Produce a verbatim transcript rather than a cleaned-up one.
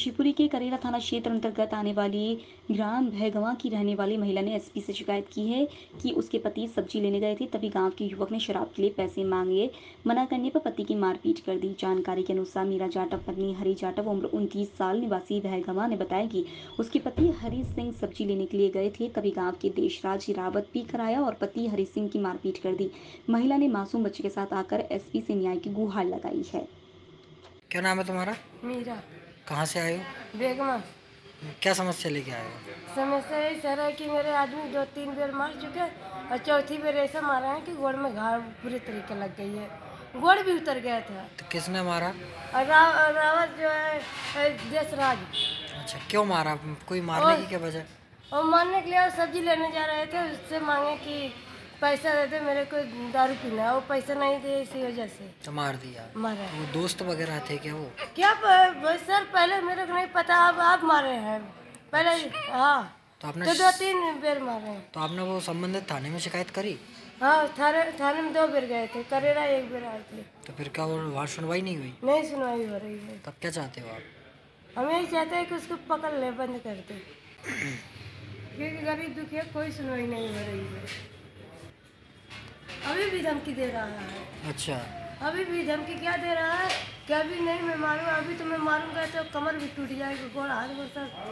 शिवपुरी के करेरा थाना क्षेत्र अंतर्गत आने वाली ग्राम भैगवा की रहने वाली महिला ने एसपी से शिकायत की है कि उसके पति सब्जी लेने गए थे, तभी गांव के युवक ने शराब के लिए पैसे मांगे। मना करने पर पति की मारपीट कर दी। जानकारी के अनुसार मीरा जाटव पत्नी हरि जाटव उम्र उनतीस साल निवासी भैगवा ने बताया कि उसके पति हरि सिंह सब्जी लेने के लिए गए थे, तभी गाँव के देशराज रावत पी कराया और पति हरि सिंह की मारपीट कर दी। महिला ने मासूम बच्चे के साथ आकर एसपी से न्याय की गुहार लगाई है। क्या नाम है तुम्हारा? मीरा। कहाँ से आए हो? बेगमा। क्या समस्या लेके आए हो? समस्या यही सर है कि मेरे आदमी दो तीन बार मार चुके हैं और चौथी बार ऐसा मारा है कि गोड़ में घाव पूरी तरीके लग गई है, गोड़ भी उतर गया था। तो किसने मारा? और राव, रावत जो है देशराज। अच्छा, क्यों मारा? कोई मारने और, की क्या वजह? और मारने के लिए और सब्जी लेने जा रहे थे, उससे मांगे कि पैसा देते, मेरे को दारू पीना है, वो पैसा नहीं दे, इसी वजह से तो मार दिया। मारा। वो दोस्त वगैरह थे क्या? वो क्या सर पहले मेरे को नहीं पता, अब आप मारे हैं पहले। हाँ तो आपने तो दो तीन बेर मारे हैं। तो आपने वो संबंधित थाने में शिकायत करी? हाँ थाने थाने में दो बेर गए थे, करेरा एक बेर आए थे। तो फिर क्या वहाँ सुनवाई नहीं हुई? नहीं सुनवाई हो रही है। तब क्या चाहते हो आप? हम यही चाहते है की उसको पकड़ ले, बंद कर दे, क्योंकि गरीब दुखिया कोई सुनवाई नहीं हो रही है। अभी भी धमकी दे रहा है। अच्छा, अभी भी धमकी क्या दे रहा है कि अभी नहीं मैं मारूंगा, अभी तो मैं मारूंगा तो कमर भी टूट जाएगी, गोड़ हाथ गोड़ सब।